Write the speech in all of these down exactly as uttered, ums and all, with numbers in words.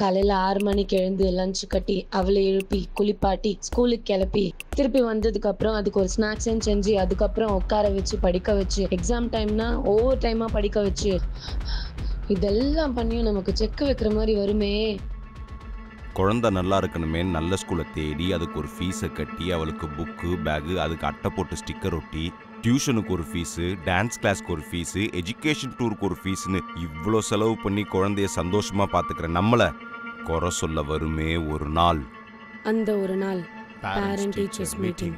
காலையில ஆறு மணிக்கு எழுந்து லஞ்ச் கட்டி அவளை எழுப்பி குளிப்பாட்டி ஸ்கூலுக்கு கிளப்பி திருப்பி வந்ததுக்கு அப்புறம் அதுக்கு ஒரு ஸ்நாக்ஸ் செஞ்சு அதுக்கப்புறம் உட்கார வச்சு படிக்க வச்சு எக்ஸாம் டைம்னா ஓவர் டைமா படிக்க வச்சு இதெல்லாம் பண்ணியும் நமக்கு செக் வைக்கிற மாதிரி வருமே. குழந்தை நல்லா இருக்கணுமே நல்ல ஸ்கூலை தேடி அதுக்கு ஒரு ஃபீஸை கட்டி அவளுக்கு புக்கு பேகு அதுக்கு அட்டை போட்டு ஸ்டிக்கர் ஒட்டி டியூஷனுக்கு ஒரு ஃபீஸு டான்ஸ் கிளாஸ்க்கு ஒரு ஃபீஸு எஜுகேஷன் டூருக்கு ஒரு ஃபீஸுன்னு இவ்வளோ செலவு பண்ணி குழந்தைய சந்தோஷமா பார்த்துக்கிற நம்மளை குறை சொல்ல வருமே ஒரு நாள். அந்த ஒரு நாள் பேரண்ட் டீச்சர்ஸ் மீட்டிங்.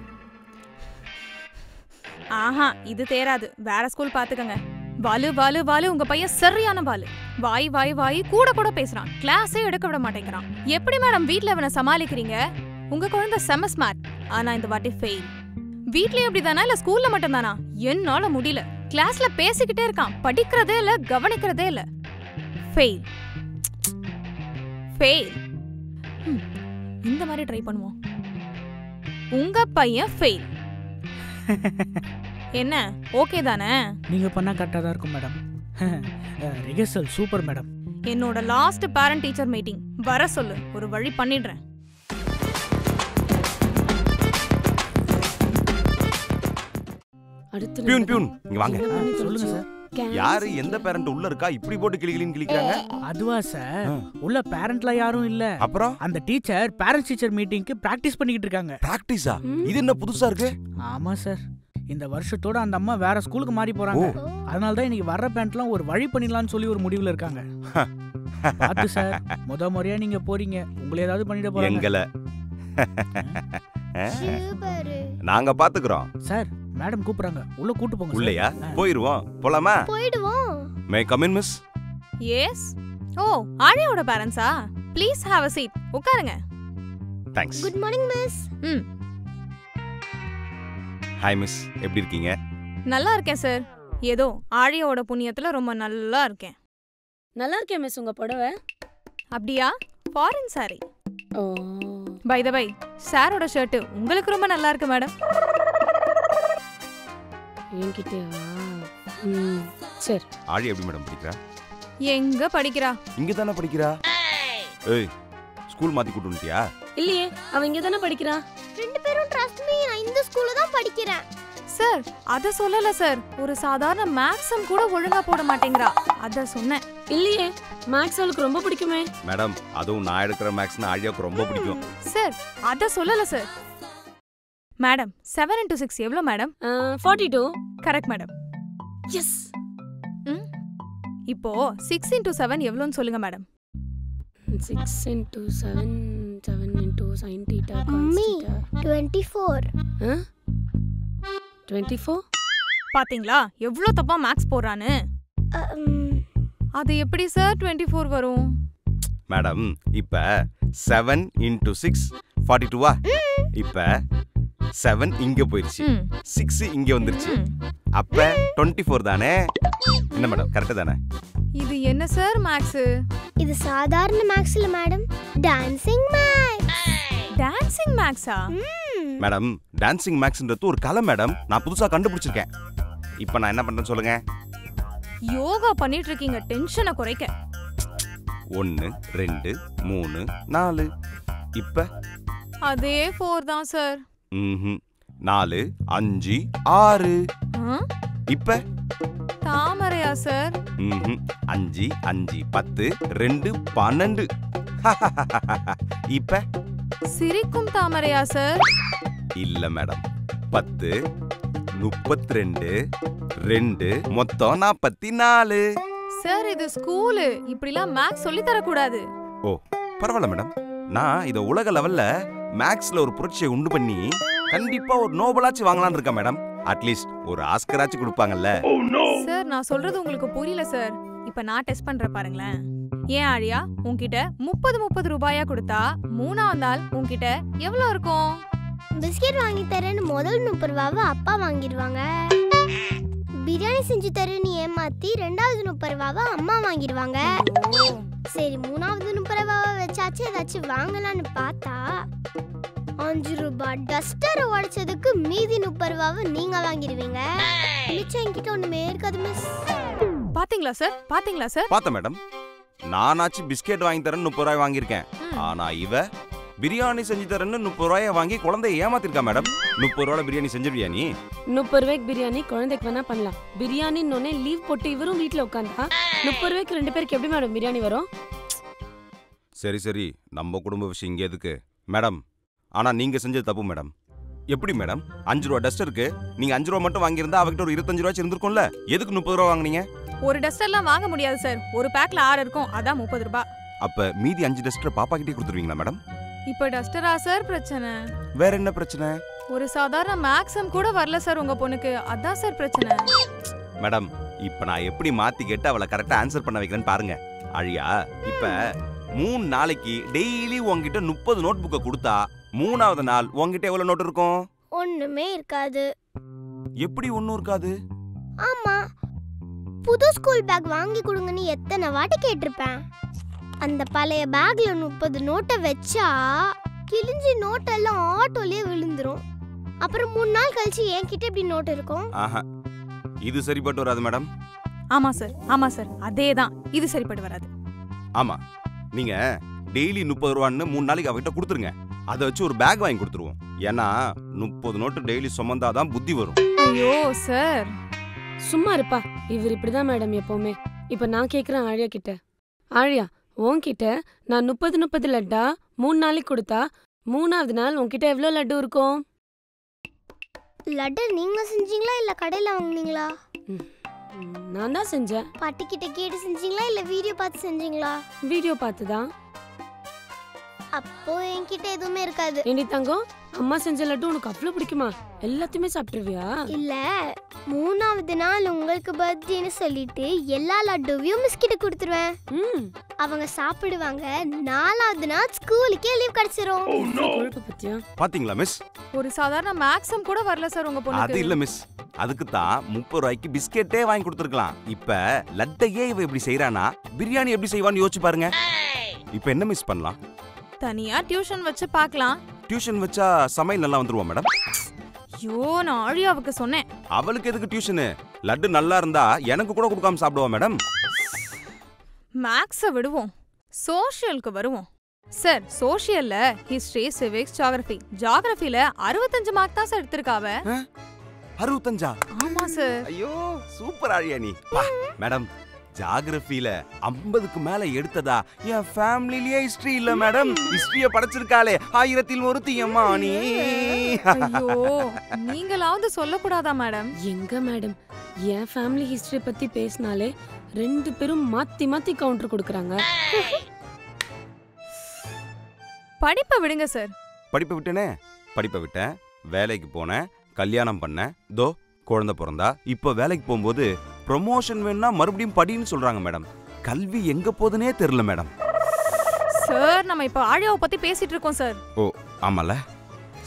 ஆஹா இது தேராது, வேற ஸ்கூல் பார்த்துக்கங்க. வாலு வாலு வாலு உங்க பையன் சரியான வாலு, வாய் வாய் வாய் கூட கூட பேசுறான், கிளாஸே எடுக்க விட மாட்டேங்கிறான். எப்படி மேடம் வீட்டில் அவனை சமாளிக்கிறீங்க? உங்க குழந்தை செம ஸ்மார்ட், ஆனா இந்த வாட்டி ஃபெயில். வீட்லயே அப்படிதானா இல்ல ஸ்கூல்ல மட்டும் தானா? என்னால முடியல, கிளாஸ்ல பேசிக்கிட்டே இருக்கான், படிக்கிறதே இல்ல கவனிக்கிறதே இல்ல. Fail fail. இந்த மாதிரி ட்ரை பண்ணுவோம். உங்க பையன் ஃபெயில். என்ன ஓகே தானே? நீங்க பண்ணா கரெக்டா தான் இருக்கும் மேடம். Rehearsal super madam. என்னோட லாஸ்ட் பேரண்ட் டீச்சர் மீட்டிங் வர சொல்லு, ஒரு வழி பண்ணிடுறேன். பியூன் பியூன் இங்க வாங்க. சொல்லுங்க சார். யாரு எந்த பேரண்ட் உள்ள இருக்கா இப்படி போட்டு கிளிகிளின்னு கிளிக்குறாங்க? அதுவா சார், உள்ள பேரண்ட்ல யாரும் இல்ல. அப்புறம் அந்த டீச்சர் பேரண்ட் டீச்சர் மீட்டிங்க்கு பிராக்டிஸ் பண்ணிக்கிட்டு இருக்காங்க. பிராக்டிஸா? இது என்ன புதுசா இருக்கு? ஆமா சார், இந்த வருஷத்தோட அந்த அம்மா வேற ஸ்கூலுக்கு மாறி போறாங்க. அதனால தான் இன்னைக்கு வர்ற பேரண்ட்லாம் ஒரு வழி பண்ணிடலாம்னு சொல்லி ஒரு முடிவுல இருக்காங்க. பாத்து சார், முத முறையா நீங்க போறீங்க, உங்களை ஏதாவது பண்ணிட போறாங்க. எங்களை நாங்க பாத்துக்கிறோம் சார். மேடம் கூப்பிடுறாங்க, உள்ள கூட்டி போங்க. உள்ளயா போயிடுவோம், போலாமா? போய்டுவோம். May come in miss? Yes. Oh ஆரியாவோட பேரண்ட்ஸா? ப்ளீஸ் ஹேவ் a seat, உட்காருங்க. Thanks. Good morning miss. Hmm hi miss, எப்படி இருக்கீங்க? நல்லா இருக்கேன் சார், ஏதோ ஆரியாவோட புண்ணியத்துல ரொம்ப நல்லா இருக்கேன். நல்லா இருக்கேன் மிஸ். உங்க புடவை அப்படியா? Foreign sari. Oh by the by, சாரோட ஷர்ட் உங்களுக்கு ரொம்ப நல்லா இருக்கு மேடம். என்கிட்டவா? ம் சரி. ஆளி எப்படி மேடம் படிக்கிறா? எங்க படிக்கிறா? இங்க தான படிக்கிறா. ஏய் ஸ்கூல் மாத்தி கூட்டுண்டியா? இல்லையே, அவ இங்க தான படிக்கிறா. ரெண்டு பேரும் ட்ரஸ்ட் மீ, நான் இந்த ஸ்கூல்ல தான் படிக்கிறேன். சார் அத சொல்லல சார், ஒரு சாதாரண மேக்ஸம் கூட ஒழுங்கா போட மாட்டேங்கறா அத சொன்னேன். இல்லையே மேக்ஸ் உங்களுக்கு ரொம்ப பிடிக்குமே மேடம்? அதுவும் நான் எடுக்கிற மேக்ஸ்னா ஆலியாக்கு ரொம்ப பிடிக்கும். சார் அத சொல்லல sir. Madam seven into six எவ்வளவு madam? forty-two. Correct madam. Yes. Hmm இப்போ six into seven எவ்வளவுன்னு சொல்லுங்க madam. six into seven seven into sin θ twenty-four. twenty-four பாத்தீங்களா எவ்வளவு தப்பா மேக்ஸ் போறானு? அது எப்படி சார் twenty-four வரும்? மேடம் இப்போ seven into six forty-two-ஆ? இப்போ seven இங்க போயிடுச்சு, six இங்க வந்துருச்சு, அப்ப twenty-four தானே? என்ன மேடம் கரெக்ட் தானே? இது என்ன சார் மேக்ஸ்? இது சாதாரண மேக்ஸ் இல்ல மேடம், டான்சிங் மேக்ஸ். டான்சிங் மேக்ஸா? மேடம் டான்சிங் மேக்ஸ்ன்றது ஒரு கலை மேடம், நான் புதுசா கண்டுபிடிச்சிருக்கேன். இப்போ நான் என்ன பண்றேன்னு சொல்லுங்க. யோகா பண்ணிட்டு இருக்கீங்க டென்ஷனை குறைக்க. ஒன்னு ரெண்டு மூணு நாலு. இப்ப அதே நான்கு தான் சார். ம் நாலு அஞ்சு ஆறு. இப்ப தாமரையா சார்? ம் அஞ்சு அஞ்சு பத்து ரெண்டு பன்னெண்டு. இப்ப சிரிக்கும் தாமரையா சார்? இல்ல மேடம், பத்து முப்பத்தி ரெண்டு ரெண்டு மொத்தம் நாப்பத்தி நாலு. சார் இது ஸ்கூலு, இப்படிலாம் மேக்ஸ் சொல்லி தரக்கூடாது. ஓ பரவாயில்ல மேடம், நான் இதை உலக லெவல்ல மேக்ஸ்ல ஒரு புரட்சியை உண்டு பண்ணி கண்டிப்பா ஒரு நோபலாச்சு வாங்கலாம்னு இருக்கேன் மேடம். அட்லீஸ்ட் ஒரு ஆஸ்கராச்சு கொடுப்பாங்கல்ல. சார் நான் சொல்றது உங்களுக்கு புரியல சார். இப்ப நான் டெஸ்ட் பண்ற பாருங்களேன். ஏன் ஆழியா உன்கிட்ட முப்பது முப்பது ரூபாயா கொடுத்தா மூணாவது நாள் உன்கிட்ட எவ்வளவு இருக்கும்? பிஸ்கெட் வாங்கி தரேன்னு முதல் முப்பது ரூபாவை அப்பா வாங்கிடுவாங்க. பிரியாணி செஞ்சு தரேன்னு ஏமாத்தி ரெண்டாவது முப்பது ரூபாவை அம்மா வாங்கிடுவாங்க. சரி மூணாவது நுப்புரவாவை வச்சாச்சு ஏதாச்சும் வாங்கலான்னு பார்த்தா அஞ்சு ரூபாய் டஸ்டரை உடைச்சதுக்கு மீதி நுப்புரவாவை நீங்க வாங்கிடுவீங்க. மிச்சம் என்கிட்ட ஒண்ணுமே இருக்காது மிஸ். பாத்தீங்களா சார் பாத்தீங்களா சார் பாத்த மேடம். நானாச்சு பிஸ்கெட் வாங்கி தரேன்னு முப்பது ரூபாய் வாங்கியிருக்கேன். ஆனா இவ பிரியாணி செஞ்சு தரேன்னு முப்பது ரூபாயை வாங்கி குழந்தைய ஏமாத்திருக்கா மேடம். முப்பது ரூபாய் பிரியாணி செஞ்சிருவியா நீ? முப்பது ரூபாய்க்கு பிரியாணி குழந்தைக்கு வேணா பண்ணலாம். பிரியாணின்னு ஒன்னே லீவ் போட்டு இவரும் வீட்டுல உட்காந்தா முப்பது ரூபாய்க்கு ரெண்டு பேருக்கு எப்படி மேடம் பிரியாணி வரும்? சரி சரி நம்ம குடும்ப விஷயம் இங்கே எதுக்கு மேடம். ஆனா நீங்க செஞ்சது தப்பு மேடம். எப்படி மேடம்? அஞ்சு ரூபா டஸ்டருக்கு நீங்க அஞ்சு ரூபா மட்டும் வாங்கியிருந்தா அவகிட்ட ஒரு இருபத்தஞ்சு ரூபாய் இருந்திருக்கும்ல. எதுக்கு முப்பது ரூபா வாங்கினீங்க? ஒரு டஸ்டர்லாம் வாங்க முடியாது சார். ஒரு பேக்ல ஆறு இருக்கும், அதான் முப்பது ரூபாய். அப்ப மீதி அஞ்சு டஸ்டர் பாப்பா கிட்டே கொடுத்துருவீங்களா மேடம்? இப்ப டஸ்டரா சார் பிரச்சனை? வேற என்ன பிரச்சனை? ஒரு சாதாரண மேக்ஸம் கூட வரல சார் உங்க பொண்ணுக்கு, அதான் சார் பிரச்சனை. மேடம் இப்ப நான் எப்படி மாத்தி கேட்டு அவளை கரெக்டா ஆன்சர் பண்ண வைக்கிறேன்னு பாருங்க. அழியா இப்ப மூணு நாளைக்கு டெய்லி உங்ககிட்ட முப்பது நோட் புக்க கொடுத்தா மூணாவது நாள் உங்ககிட்ட எவ்வளவு நோட் இருக்கும்? ஒண்ணுமே இருக்காது. எப்படி ஒண்ணும் இருக்காது? ஆமா, புது ஸ்கூல் பேக் வாங்கி கொடுங்கன்னு எத்தனை வாட்டி கேட்டிருப்பேன். அந்த பழைய பேக்ல முப்பது நோட்டை வச்சா கிழிஞ்சி நோட்டெல்லாம் ஆட்டோலயே விழுந்துரும். அப்புறம் மூணு நாள் கழிச்சு என்கிட்ட இப்படி நோட் இருக்கும். இது சரிப்பட்டு வராது மேடம். ஆமா சார் ஆமா சார் அதேதான், இது சரிப்பட்டு வராது. ஆமா, நீங்க டெய்லி முப்பது ரூபான்னு மூணு நாளைக்கு அவகிட்ட கொடுத்துருங்க. அதை வச்சு ஒரு பேக் வாங்கி கொடுத்துருவோம். ஏன்னா முப்பது நோட்டு டெய்லி சுமந்தாதான் புத்தி வரும். ஐயோ சார் சும்மா இருப்பா, இவர் இப்படிதான் மேடம் எப்பவுமே. இப்ப நான் கேக்குறேன் ஆழியா கிட்ட, ஆழியா உன்கிட்ட நான் முப்பது முப்பது லட்டா மூணு நாளைக்கு கொடுத்தா மூணாவது நாள் உன்கிட்ட எவ்வளோ லட்டு இருக்கும்? லட்டு நீங்க செஞ்சீங்களா இல்ல கடையில வாங்குனீங்களா? நான் தான் செஞ்சேன். பாட்டி கிட்ட கேட்டு செஞ்சீங்களா இல்ல வீடியோ பார்த்து செஞ்சீங்களா? வீடியோ பார்த்து தான். அப்போ என்கிட்ட எதுவுமே இருக்காது. ஏண்டி தங்கம், அம்மா செஞ்ச லட்டு உனக்கு அவ்வளோ பிடிக்குமா? எல்லாத்தையுமே சாப்பிட்டுருவியா? இல்ல மூணாவது நாள் உங்களுக்கு பர்த்டேன்னு சொல்லிட்டு எல்லா லட்டுவையும் மிஸ்கிட்ட கொடுத்துருவேன். அவங்க சாப்பிடுவாங்க. நாலாவது நாள் ஸ்கூலுக்கே லீவ் கிடைச்சிரும். பாத்தீங்களா மிஸ், ஒரு சாதாரண மேக்ஸம் கூட வரல சார் உங்க பொண்ணு. அது இல்ல மிஸ், அதுக்கு தான் முப்பது ரூபாய்க்கு பிஸ்கெட்டே வாங்கி கொடுத்துருக்கலாம். இப்ப லட்டையே இவ எப்படி செய்யறானா பிரியாணி எப்படி செய்வான்னு யோசிச்சு பாருங்க. இப்ப என்ன மிஸ் பண்ணலாம்? தனியா டியூஷன் வச்சு பார்க்கலாம். டியூஷன் வச்சா சமையல் நல்லா வந்துருவா மேடம். ஐயோ நான் ஆழியாவுக்கு சொன்னேன். அவளுக்கு எதுக்கு டியூஷனு? லட்டு நல்லா இருந்தா எனக்கு கூட கொடுக்காம சாப்பிடுவா மேடம். மேக்ஸை விடுவோம், சோஷியலுக்கு வருவோம் சார். சோஷியல்ல ஹிஸ்டரி, சிவிக்ஸ், ஜியோகிராஃபி. ஜியோகிராஃபில அறுபத்தஞ்சு மார்க் தான் சார் எடுத்திருக்காவ. அறுபத்தஞ்சா? ஆமா சார். ஐயோ சூப்பர் ஆழியா நீ. மேடம் ஜியோகிராஃபில ஐம்பதுக்கு மேல எடுத்ததா என் ஃபேமிலிலேயே ஹிஸ்டரி இல்ல மேடம். ஹிஸ்டரிய படைச்சிருக்காளே ஆயிரத்தில் ஒருத்தி அம்மா நீ. ஐயோ நீங்களாவது சொல்லக்கூடாதா மேடம்? எங்க மேடம், என் ஃபேமிலி ஹிஸ்டரி பத்தி பேசினாலே ரெண்டு பேரும் மாத்தி மாத்தி கவுண்டர் கொடுக்குறாங்க. படிப்பை விடுங்க சார். படிப்பை விட்டேனே, படிப்பை விட்டேன், வேலைக்கு போனேன், கல்யாணம் பண்ணேன், தோ குழந்தை பிறந்தா. இப்போ வேலைக்கு போகும்போது ப்ரமோஷன் வேணும்னா மறுபடியும் படின்னு சொல்றாங்க மேடம். கல்வி எங்க போதுனே தெரியல மேடம். சார் நம்ம இப்போ ஆழியாவை பத்தி பேசிட்டு இருக்கோம் சார். ஓ ஆமால,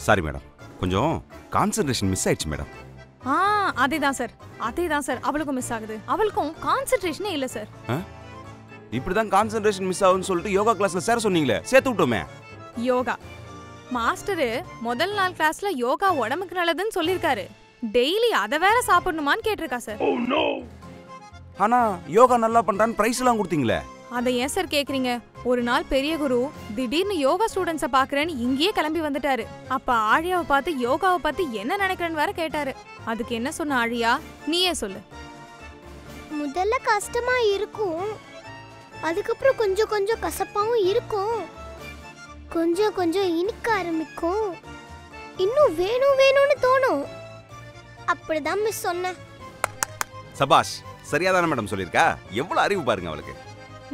சாரி மேடம், கொஞ்சம் கான்சென்ட்ரேஷன் மிஸ் ஆயிடுச்சு மேடம். ஆ அதேதான் சார் அதேதான் சார், அவளுக்கும் மிஸ் ஆகுது. அவளுக்கும் கான்சென்ட்ரேஷனே இல்ல சார். இப்படிதான் கான்சென்ட்ரேஷன் மிஸ் ஆகுன்னு சொல்லிட்டு யோகா கிளாஸ்ல சேர சொன்னீங்களே, சேர்த்து விட்டோமே. யோகா மாஸ்டரு முதல் நாள் கிளாஸ்ல யோகா உடம்புக்கு நல்லதுன்னு சொல்லியிருக்காரு. டெய்லி அத வேற சாப்பிடணுமான்னு கேட்டிருக்கா சார். Oh no. ஆனா யோகா நல்லா பண்றான்னு பிரைஸ் எல்லாம் கொடுத்தீங்களே. அத ஏன் சார் கேக்குறீங்க? ஒரு நாள் பெரிய குரு திடீர்னு யோகா ஸ்டூடண்ட்ஸ பாக்குறேன்னு இங்கேயே கிளம்பி வந்துட்டாரு. அப்ப ஆழியாவை பார்த்து யோகாவை பத்தி என்ன நினைக்கிறேன்னு வேற கேட்டாரு. அதுக்கு என்ன சொன்ன ஆழியா நீயே சொல்லு. முதல்ல கஷ்டமா இருக்கும், அதுக்கப்புறம் கொஞ்சம் கொஞ்சம் கசப்பாவும் இருக்கும், கொஞ்சம் கொஞ்சம் இனிக்க ஆரம்பிக்கும், இன்னும் வேணும் வேணும்னு தோணும். அப்படிதான் மிஸ் சொன்ன. சபாஷ், சரியாதான மேடம் சொல்லிருக்கா. எவ்வளவு அறிவு பாருங்க அவளுக்கு.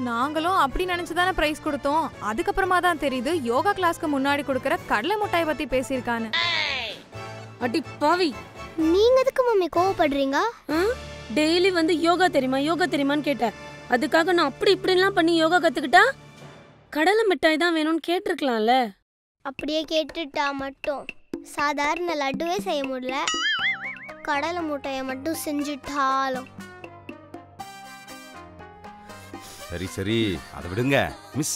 நாங்களும் அப்படி நினைச்சுதானே பிரைஸ் கொடுத்தோம். அதுக்கப்புறமா தான் தெரியுது யோகா கிளாஸ்க்கு முன்னாடி கொடுக்கற கடலை முட்டாய் பத்தி பேசியிருக்கான்னு. அடி பாவி, நீங்க எதுக்கு மம்மி கோவப்படுறீங்க? டெய்லி வந்து யோகா தெரியுமா யோகா தெரியுமான்னு கேட்ட, அதுக்காக நான் அப்படி இப்படி எல்லாம் பண்ணி யோகா கத்துக்கிட்டா? கடலை மிட்டாய் தான் வேணும்னு கேட்டிருக்கலாம்ல. அப்படியே கேட்டுட்டா மட்டும் சாதாரண லட்டுவே செய்ய முடியல, கடலை மூட்டைய மட்டும் செஞ்சுட்டாலும். சரி சரி அதை விடுங்க மிஸ்.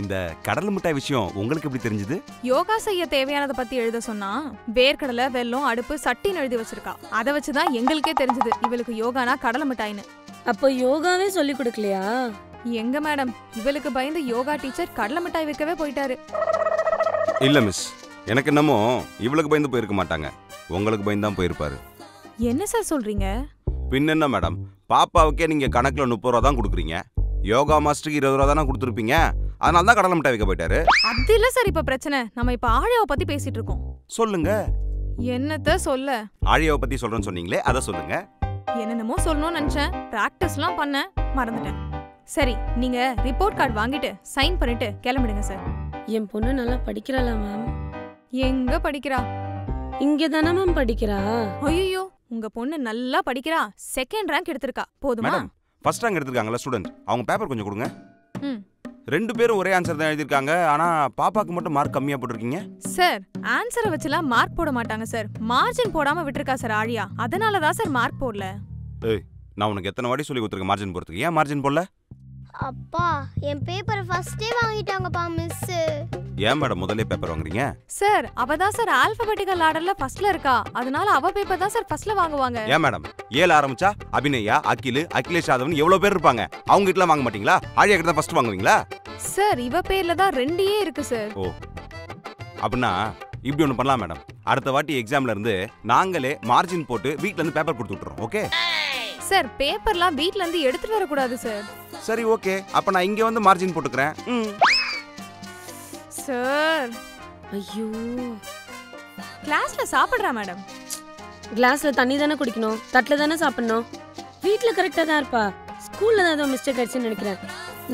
இந்த கடல் மிட்டாய் விஷயம் உங்களுக்கு எப்படி தெரிஞ்சது? யோகா செய்ய தேவையானதை பத்தி எழுத சொன்னா வேர்க்கடலை வெல்லம் அடுப்பு சட்டின்னு எழுதி வச்சிருக்கா. அதை வச்சுதான் எங்களுக்கே தெரிஞ்சது இவளுக்கு யோகானா கடலை மிட்டாய்னு. அப்ப யோகாவே சொல்லி கொடுக்கலையா? எங்க மேடம், இவளுக்கு பயந்து யோகா டீச்சர் கடலை மிட்டாய் வைக்கவே போயிட்டாரு. இல்ல மிஸ், எனக்கு என்னமோ இவளுக்கு பயந்து போயிருக்க மாட்டாங்க, உங்களுக்கு பயந்து தான் போயிருப்பாரு. என்ன சார் சொல்றீங்க? பின்னென்ன மேடம், பாப்பாவுக்கே நீங்க கணக்குல முப்பது ரூபா தான் கொடுக்குறீங்க, யோகா மாஸ்டருக்கு இருபது ரூபா தானே கொடுத்துருப்பீங்க, அதனால தான் கடலை மிட்டாய் வைக்க போயிட்டாரு. அது இல்ல சார் இப்ப பிரச்சனை, நம்ம இப்ப ஆழியாவை பத்தி பேசிட்டு இருக்கோம். சொல்லுங்க. என்னத்த சொல்ல? ஆழியாவை பத்தி சொல்றேன்னு சொன்னீங்களே, அத சொல்லுங்க. என்னென்னமோ சொல்லணும்னு நினைச்சேன், பிராக்டிஸ்லாம் பண்ண மறந்துட்டேன். சரி, நீங்க ரிப்போர்ட் கார்டு வாங்கிட்டு சைன் பண்ணிட்டு கிளம்பிடுங்க சார். என் பொண்ணு நல்லா படிக்கிறாளா மேம்? எங்க படிக்கிறா? இங்க தானே மேம் படிக்கிறா. ஐயோ, உங்க பொண்ணு நல்லா படிக்கிறா, செகண்ட் ரேங்க் எடுத்திருக்கா. போதுமா? ஃபர்ஸ்ட் ரேங்க் எடுத்திருக்காங்களா ஸ்டூடெண்ட், அவங்க பேப்பர் கொஞ்சம் கொடுங்க. ம், ரெண்டு பேரும் ஒரே ஆன்சர் தான் எழுதிருக்காங்க, ஆனா பாப்பாக்கு மட்டும் மார்க் கம்மியா போட்டுருக்கீங்க. சார், ஆன்சரை வச்சலாம் மார்க் போட மாட்டாங்க சார், மார்ஜின் போடாம விட்டுருக்கா சார் ஆழியா, அதனால தான் சார் மார்க் போடல. ஏய், நான் உனக்கு எத்தனை வாடி சொல்லி கொடுத்துருக்கேன் மார்ஜின் போடுறதுக்கு, ஏன் மார்ஜின் போடல? அப்பா, என் பேப்பர் ஃபர்ஸ்டே வாங்கிட்டாங்க பா மிஸ். ஏன் மேடம் முதல்ல பேப்பர் வாங்குறீங்க? சார், அவ தான் சார் ஆல்பபெட்டிக்கல் ஆர்டர்ல ஃபர்ஸ்ட்ல இருக்கா, அதனால அவ பேப்பர் தான் சார் ஃபர்ஸ்ட்ல வாங்குவாங்க. ஏன் மேடம், ஏல ஆரம்பிச்சா அபிநயா, அகில், அகிலேஷ் யாதவ் எவ்வளவு பேர் இருப்பாங்க, அவங்க கிட்ட வாங்க மாட்டீங்களா? ஆழியா கிட்ட தான் ஃபர்ஸ்ட் வாங்குவீங்களா? சார், இவ பேர்ல தான் ரெண்டியே இருக்கு சார். ஓ, அப்படின்னா இப்படி ஒன்று பண்ணலாம் மேடம், அடுத்த வாட்டி எக்ஸாம்ல இருந்து நாங்களே மார்ஜின் போட்டு வீட்ல இருந்து பேப்பர் கொடுத்து விட்டுறோம். ஓகே சார், பேப்பர்லாம் வீட்ல இருந்து எடுத்துட்டு வர கூடாது சார். சரி ஓகே, அப்ப நான் இங்க வந்து மார்ஜின் போட்டுக்கிறேன் சார். ஐயோ, கிளாஸ்ல சாப்பிடுறா மேடம்? கிளாஸ்ல தண்ணி தானே குடிக்கணும், தட்டில தானே சாப்பிடணும். வீட்ல கரெக்டா தான் இருப்பா, ஸ்கூல்ல தான் மிஸ்டேக் ஆயிடுச்சுன்னு நினைக்கிறேன்.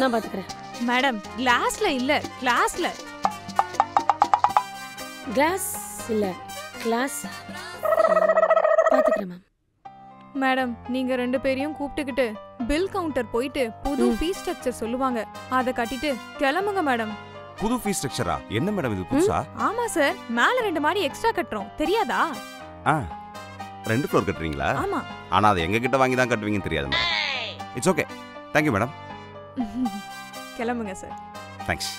நான் பாத்துக்கிறேன் மேடம். கிளாஸ்ல இல்ல, கிளாஸ்ல கிளாஸ் இல்ல கிளாஸ் பாத்துக்கிறேன் மேம். மேடம், நீங்க ரெண்டு பேரையும் கூப்பிட்டுக்கிட்டு பில் கவுண்டர் போயிட்டு புது ஃபீ ஸ்ட்ரக்சர் சொல்லுவாங்க, அத கட்டிட்டு கிளம்புங்க மேடம். புது ஃபீ ஸ்ட்ரக்சரா? என்ன மேடம் இது புதுசா? ஆமா சார், மேல ரெண்டு மாடி எக்ஸ்ட்ரா கட்டறோம், தெரியாதா? ஆ, ரெண்டு ஃப்ளோர் கட்டறீங்களா? ஆமா, ஆனா அது எங்க கிட்ட வாங்கி தான் கட்டுவீங்கன்னு தெரியாது madam. It's okay, thank you madam. கிளம்புங்க சார். தேங்க்ஸ்.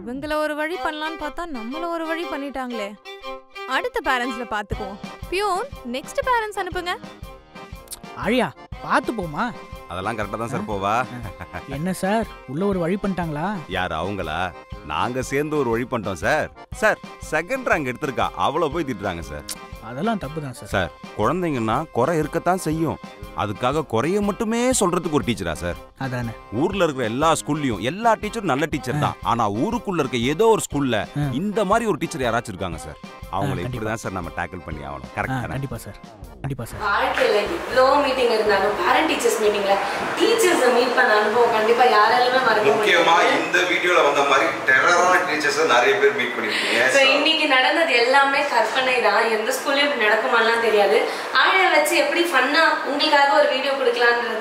இவங்கள ஒரு வழி பண்ணலாம்னு பார்த்தா நம்மள ஒரு வழி பண்ணிட்டாங்களே. அடுத்த பேரண்ட்ஸ்ல பாத்துக்குவோம். பியூன், நெக்ஸ்ட் பேரண்ட்ஸ் அனுப்புங்க. ஆழியா, பாத்து போமா? அதெல்லாம் கரெக்ட்டா தான் சார் போவா. என்ன சார், உள்ள ஒரு வழி பண்ணிட்டாங்களா? யார் அவங்களா? நாங்க சேர்ந்து ஒரு வழி பண்ணிட்டோம் சார். சார், செகண்ட் ரேங்க் எடுத்திருக்கா, அவளை போய் திட்டுறாங்க சார். அதெல்லாம் தப்பு தான் சார். சார், குழந்தைங்கன்னா குறை இருக்கத்தான் செய்யும், அதுக்காக குறைய மட்டுமே சொல்றதுக்கு ஒரு டீச்சரா சார்? அதானே, ஊர்ல இருக்கிற எல்லா ஸ்கூல்லையும் எல்லா டீச்சரும் நல்ல டீச்சர் தான், ஆனா ஊருக்குள்ள இருக்க ஏதோ ஒரு ஸ்கூல்ல இந்த மாதிரி ஒரு டீச்சர் யாராச்சும் இருக்காங்க சார். அவங்களை இப்படி தான் சார் நம்ம டேக்கிள் பண்ணி ஆகணும். கரெக்டா? கண்டிப்பா சார், கண்டிப்பா சார். வாழ்க்கையில இவ்ளோ மீட்டிங் இருந்தாலும் பேரண்ட் டீச்சர்ஸ் மீட்டிங்ல டீச்சர்ஸ் மீட் பண்ண அனுபவம் கண்டிப்பா யாராலுமே மறக்க முடியாது. முக்கியமா இந்த வீடியோல வந்த மாதிரி டெரரான டீச்சர்ஸ் நிறைய பேர் மீட் பண்ணிருக்கீங்க. சோ இன்னைக்கு நடந்தது எல்லாமே கற்பனை தான், எந்த ஸ்கூல்ல இப்படி நடக்குமாலாம் தெரியாது. ஆழியா வச்சு எப்படி ஃபன்னா உங்களுக்காக ஒரு வீடியோ கொடுக்கலாம்னு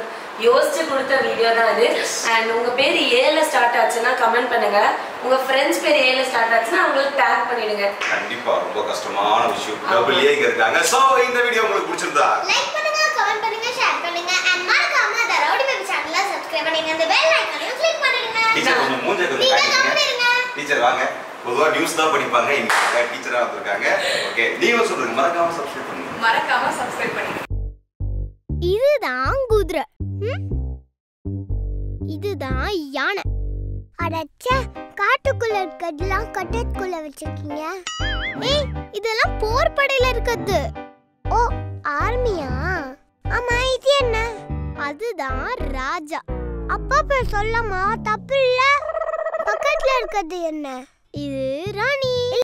யோசிச்சு கொடுத்த வீடியோ தான் அது. அண்ட் உங்க பேர் ஏல ஸ்டார்ட் ஆச்சுன்னா கமெண்ட் பண்ணுங்க, உங்க ஃப்ரெண்ட்ஸ் பேர் ஏல ஸ்டார்ட் ஆச்சுன்னா அவங்களுக்கு டாக் பண்ணிடுங்க. கண்டிப்பா ரொம்ப கஷ்டமான விஷயம், டபுள் ஏ இருக்காங்க. சோ இந்த வீடியோ உங்களுக்கு பிடிச்சிருந்தா லைக் பண்ணுங்க, கமெண்ட் பண்ணுங்க, ஷேர் பண்ணுங்க, அண்ட் மறக்காம அந்த ரவுடி பேபி சேனலை சப்ஸ்கிரைப் பண்ணுங்க, அந்த பெல் ஐகானையும் கிளிக் பண்ணிடுங்க. டீச்சர் கொஞ்சம் மூஞ்ச கொஞ்சம் காட்டுங்க. டீச்சர் வாங்க, பொதுவா நியூஸ் தான் படிப்பாங்க, இன்னைக்கு டீச்சரா வந்திருக்காங்க. ஓகே, நீங்க சொல்றீங்க, மறக்காம சப்ஸ்கிரைப் பண்ணுங்க, மறக்காம சப்ஸ்கிரைப் பண்ணுங்க. இதுதான் குதிரை, இதுதான் யானை. அடச்சே, காட்டுக்குள்ள இருக்கதெல்லாம் கட்டத்துக்குள்ள வச்சிருக்கீங்க. ஏய், இதெல்லாம் போர் படையில இருக்குது. ஓ, ஆர்மியா? ஆமா, இது என்ன? அதுதான் ராஜா. அப்பா பேர் சொல்லமா, தப்பு இல்ல. பக்கத்துல இருக்கிறது என்ன? இது ராணி.